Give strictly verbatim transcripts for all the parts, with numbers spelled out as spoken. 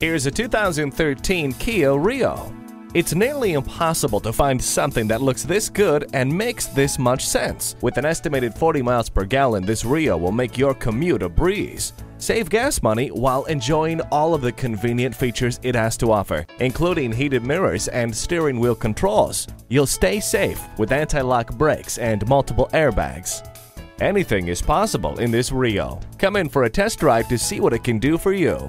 Here's a two thousand thirteen Kia Rio. It's nearly impossible to find something that looks this good and makes this much sense. With an estimated forty miles per gallon, this Rio will make your commute a breeze. Save gas money while enjoying all of the convenient features it has to offer, including heated mirrors and steering wheel controls. You'll stay safe with anti-lock brakes and multiple airbags. Anything is possible in this Rio. Come in for a test drive to see what it can do for you.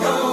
go.